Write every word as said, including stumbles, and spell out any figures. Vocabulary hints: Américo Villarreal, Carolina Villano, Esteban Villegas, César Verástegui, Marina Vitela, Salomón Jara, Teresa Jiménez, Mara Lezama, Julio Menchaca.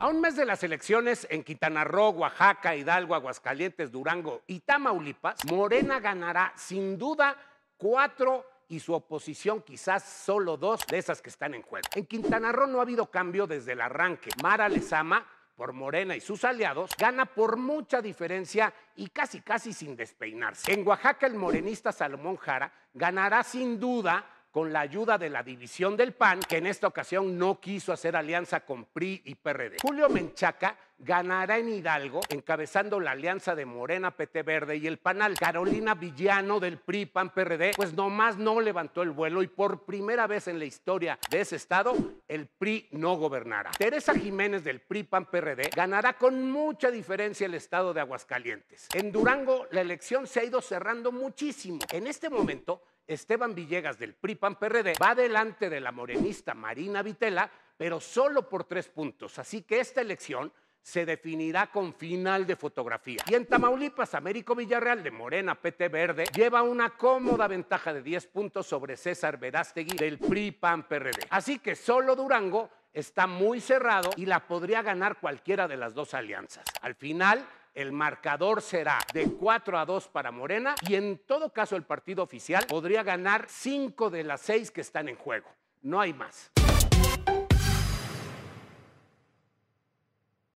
A un mes de las elecciones en Quintana Roo, Oaxaca, Hidalgo, Aguascalientes, Durango y Tamaulipas, Morena ganará sin duda cuatro y su oposición quizás solo dos de esas que están en juego. En Quintana Roo no ha habido cambio desde el arranque. Mara Lezama, por Morena y sus aliados, gana por mucha diferencia y casi casi sin despeinarse. En Oaxaca, el morenista Salomón Jara ganará sin duda con la ayuda de la división del P A N, que en esta ocasión no quiso hacer alianza con P R I y P R D. Julio Menchaca ganará en Hidalgo, encabezando la alianza de Morena, P T Verde y el P A N A L. Carolina Villano, del P R I, P A N, P R D, pues nomás no levantó el vuelo y por primera vez en la historia de ese estado, el P R I no gobernará. Teresa Jiménez, del P R I, P A N, P R D, ganará con mucha diferencia el estado de Aguascalientes. En Durango, la elección se ha ido cerrando muchísimo. En este momento, Esteban Villegas, del P R I, P A N, P R D, va delante de la morenista Marina Vitela, pero solo por tres puntos. Así que esta elección se definirá con final de fotografía. Y en Tamaulipas, Américo Villarreal, de Morena, P T Verde, lleva una cómoda ventaja de diez puntos sobre César Verástegui, del P R I, P A N, P R D. Así que solo Durango está muy cerrado y la podría ganar cualquiera de las dos alianzas. Al final, el marcador será de cuatro a dos para Morena y en todo caso el partido oficial podría ganar cinco de las seis que están en juego. No hay más.